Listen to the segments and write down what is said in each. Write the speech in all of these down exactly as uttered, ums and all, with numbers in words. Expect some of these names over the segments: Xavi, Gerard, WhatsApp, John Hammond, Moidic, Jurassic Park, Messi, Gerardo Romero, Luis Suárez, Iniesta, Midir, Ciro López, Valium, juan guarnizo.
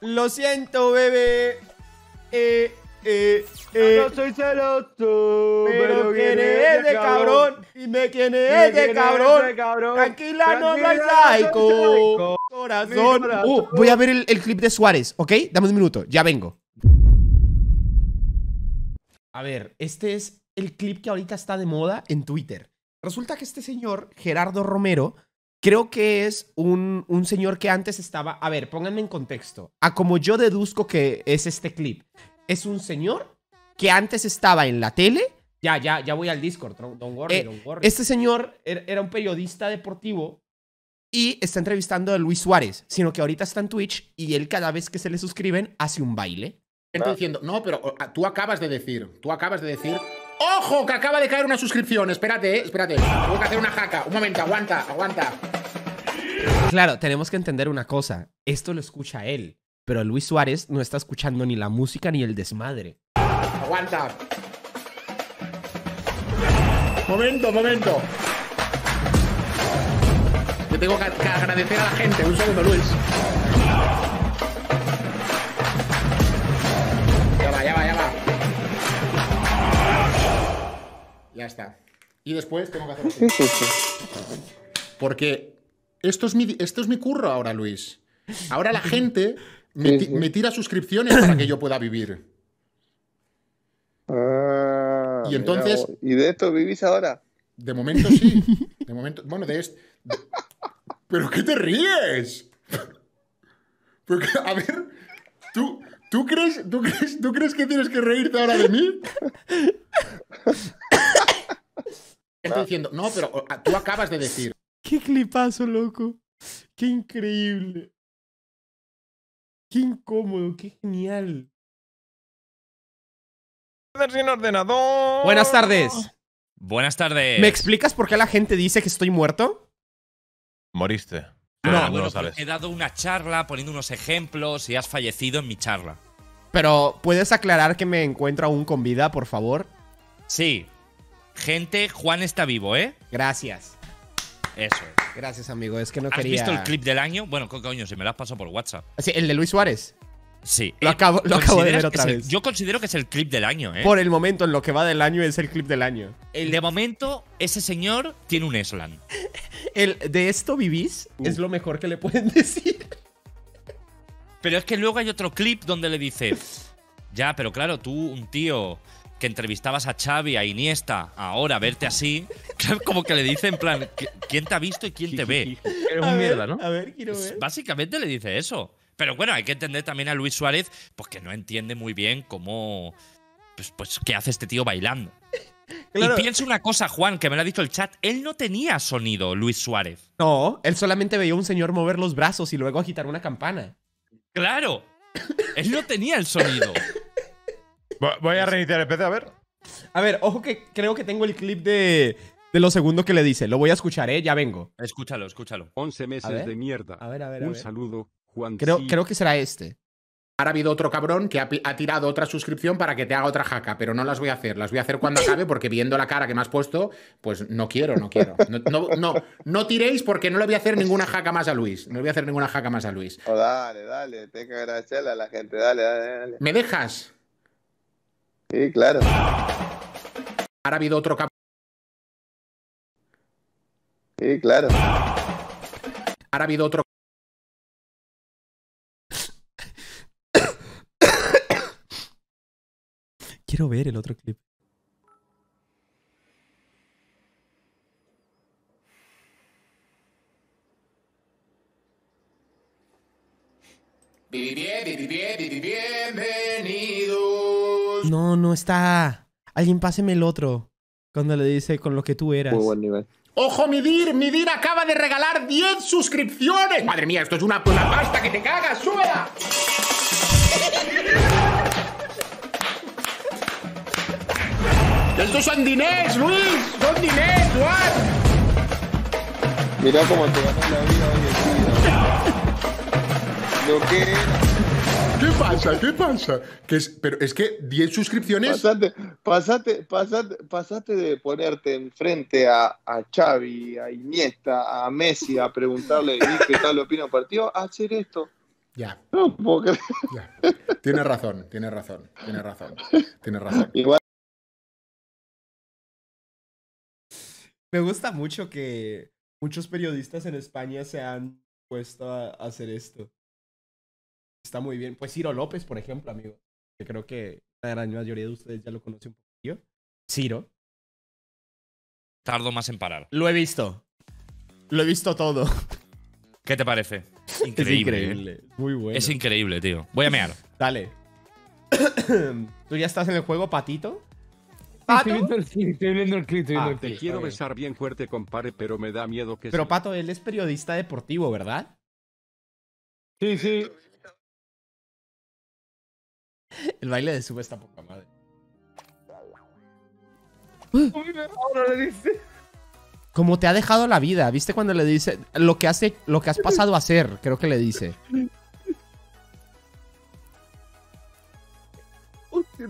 Lo siento, bebé. Eh, eh, eh. Yo no soy celoso. Pero quién es de cabrón. Dime quién es de cabrón. Tranquila, no soy psycho. Corazón. Uh, voy a ver el, el clip de Suárez, ¿ok? Dame un minuto, ya vengo. A ver, este es el clip que ahorita está de moda en Twitter. Resulta que este señor, Gerardo Romero, creo que es un, un señor que antes estaba... A ver, pónganme en contexto. A como yo deduzco que es este clip. Es un señor que antes estaba en la tele... Ya, ya, ya voy al Discord. Don't worry, eh, don't worry. Este señor era un periodista deportivo y está entrevistando a Luis Suárez, sino que ahorita está en Twitch y él cada vez que se le suscriben hace un baile. Estoy diciendo, no, pero tú acabas de decir, tú acabas de decir... ¡Ojo! Que acaba de caer una suscripción. Espérate, eh, espérate. Tengo que hacer una jaca. Un momento, aguanta, aguanta. Claro, tenemos que entender una cosa. Esto lo escucha él, pero Luis Suárez no está escuchando ni la música ni el desmadre. Aguanta. Momento, momento. Yo tengo que agradecer a la gente. Un segundo, Luis. Ya va, ya va, ya va. Ya está. Y después tengo que hacer así. Sí, sí, sí. Porque esto es, mi, esto es mi curro ahora, Luis. Ahora la gente me, ti, me tira suscripciones para que yo pueda vivir. Ah, y entonces... Mira, ¿y de esto vivís ahora? De momento sí. De momento... Bueno, de esto... ¿Pero qué te ríes? Porque, a ver, ¿tú, tú, crees, tú, crees, ¿tú crees que tienes que reírte ahora de mí? Estoy diciendo, no, pero tú acabas de decir. Qué clipazo, loco. Qué increíble. Qué incómodo, qué genial. Sin ordenador. Buenas tardes. Buenas tardes. ¿Me explicas por qué la gente dice que estoy muerto? Moriste. No, no, bueno, no sabes. He dado una charla poniendo unos ejemplos y has fallecido en mi charla. Pero, ¿puedes aclarar que me encuentro aún con vida, por favor? Sí. Gente, Juan está vivo, ¿eh? Gracias. Eso es. Gracias, amigo. Es que no ¿Has quería... ¿Has visto el clip del año? Bueno, ¿qué coño? Si me lo has pasado por WhatsApp. Sí, ¿el de Luis Suárez? Sí. Lo, eh, acabo, lo acabo de ver otra vez. El, yo considero que es el clip del año, ¿eh? Por el momento, en lo que va del año, es el clip del año. El, de momento, ese señor tiene un eslan. El de esto vivís uh. es lo mejor que le pueden decir. Pero es que luego hay otro clip donde le dice... Ya, pero claro, tú, un tío... que entrevistabas a Xavi, a Iniesta, ahora verte así, como que le dice en plan, ¿quién te ha visto y quién te ve? Eres un mierda, ¿no? A ver, quiero ver. Básicamente le dice eso. Pero bueno, hay que entender también a Luis Suárez, pues que no entiende muy bien cómo… Pues, pues qué hace este tío bailando. Claro. Y pienso una cosa, Juan, que me lo ha dicho el chat. Él no tenía sonido, Luis Suárez. No, él solamente veía a un señor mover los brazos y luego agitar una campana. ¡Claro! Él no tenía el sonido. Voy a reiniciar el P C, a ver. A ver, ojo que creo que tengo el clip de, de lo segundo que le dice. Lo voy a escuchar, ¿eh? Ya vengo. Escúchalo, escúchalo. once meses de mierda. A ver, a ver, a ver. Un saludo, Juan. Creo, creo que será este. Ahora ha habido otro cabrón que ha, ha tirado otra suscripción para que te haga otra jaca, pero no las voy a hacer. Las voy a hacer cuando acabe porque viendo la cara que me has puesto, pues no quiero, no quiero. No, no, no, no tiréis porque no le voy a hacer ninguna jaca más a Luis. No le voy a hacer ninguna jaca más a Luis. Oh, dale, dale. Tengo que agradecerle a la gente. Dale, dale, dale. ¿Me dejas? Sí, claro. Ahora ha habido otro cabrón. Sí, claro. Ahora ha habido otro. Quiero ver el otro clip. Vivi bien, vivi bien, vivi bienvenido. No, no está. Alguien páseme el otro. Cuando le dice con lo que tú eras. Muy buen nivel. ¡Ojo, Midir! ¡Midir acaba de regalar diez suscripciones! ¡Madre mía, esto es una, una pasta que te cagas! ¡Súbela! ¡Estos son dinés, Luis! ¡Son dinés, Juan! Mirá cómo te ganó la vida hoy en día. Lo que era. ¿Qué pasa? ¿Qué pasa? Que es, pero es que diez suscripciones… Pasate, pasate, pasate, pasate de ponerte enfrente a, a Xavi, a Iniesta, a Messi, a preguntarle qué tal opina el partido, a hacer esto. Ya. No puedo creer. Ya. Tienes razón, tienes razón, tienes razón, tienes razón. Igual. Me gusta mucho que muchos periodistas en España se han puesto a hacer esto. Está muy bien. Pues Ciro López, por ejemplo, amigo. Que creo que la gran mayoría de ustedes ya lo conoce un poquillo. Ciro. Tardo más en parar. Lo he visto. Lo he visto todo. ¿Qué te parece? Increíble. Es increíble. Muy bueno. Es increíble, tío. Voy a mear. Dale. ¿Tú ya estás en el juego, patito? Pato. Estoy viendo el clip, ah, te quiero besar bien fuerte, compadre, pero me da miedo que... Pero, Pato, él es periodista deportivo, ¿verdad? Sí, sí. El baile de sube está poca madre. Ahora le dice... Como te ha dejado la vida, ¿viste? Cuando le dice lo que hace, lo que has pasado a hacer, creo que le dice.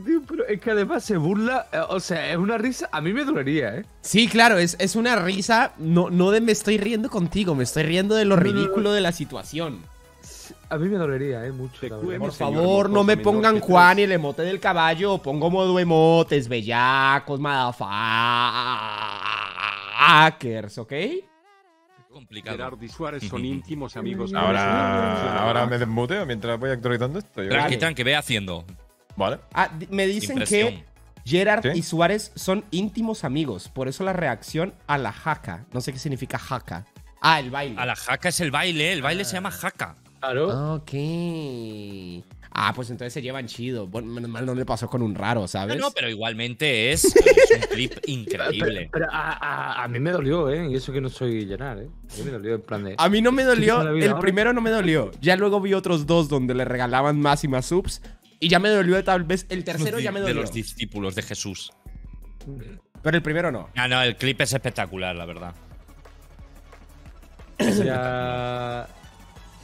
Tío, pero es que además se burla, o sea, es una risa, a mí me dolería, ¿eh? Sí, claro, es, es una risa, no, no de me estoy riendo contigo, me estoy riendo de lo no, ridículo no, no. de la situación. A mí me dolería, ¿eh? Mucho. Cuide, por señor, favor, no me pongan Juan y el emote del caballo, pongo modo emotes, bellacos, motherfuckers, ¿ok? Complicado. Gerard y Suárez son íntimos amigos. Ahora, ahora me desmuteo mientras voy actualizando esto. Tranqui, tranqui, ve haciendo. Vale. Ah, me dicen Impresión. que Gerard ¿Sí? y Suárez son íntimos amigos. Por eso la reacción a la jaca. No sé qué significa jaca. Ah, el baile. A la jaca es el baile. El baile ah. se llama jaca. Claro. Ok. Ah, pues entonces se llevan chido. Bueno, menos mal no le pasó con un raro, ¿sabes? No, no, pero igualmente es, es un clip increíble. Pero, pero a, a, a mí me dolió, ¿eh? Y eso que no soy Gerard, ¿eh? A mí me dolió en plan de… A mí no me dolió. El primero no me dolió. Ya luego vi otros dos donde le regalaban más y más subs. Y ya me dolió tal vez. El tercero ya me dolió. De los discípulos de Jesús. Pero el primero no. Ah, no, el clip es espectacular, la verdad. Es ya...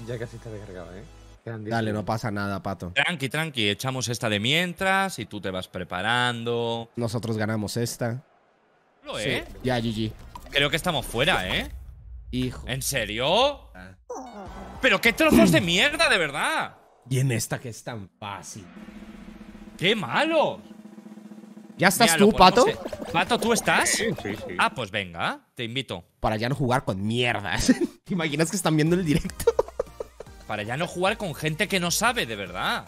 ya casi está descargado, ¿eh? Dale, no pasa nada, Pato. Tranqui, tranqui. Echamos esta de mientras y tú te vas preparando. Nosotros ganamos esta. ¿Lo sí. eh? Ya, G G. Creo que estamos fuera, ¿eh? Hijo. ¿En serio? Ah. Pero qué trozos de mierda, de verdad. Y en esta que es tan fácil. ¡Qué malo! ¿Ya estás Mira, tú, Pato? En... ¿Pato, tú estás? Sí, sí, sí. Ah, pues venga, te invito. Para ya no jugar con mierdas. ¿Te imaginas que están viendo el directo? Para ya no jugar con gente que no sabe, de verdad.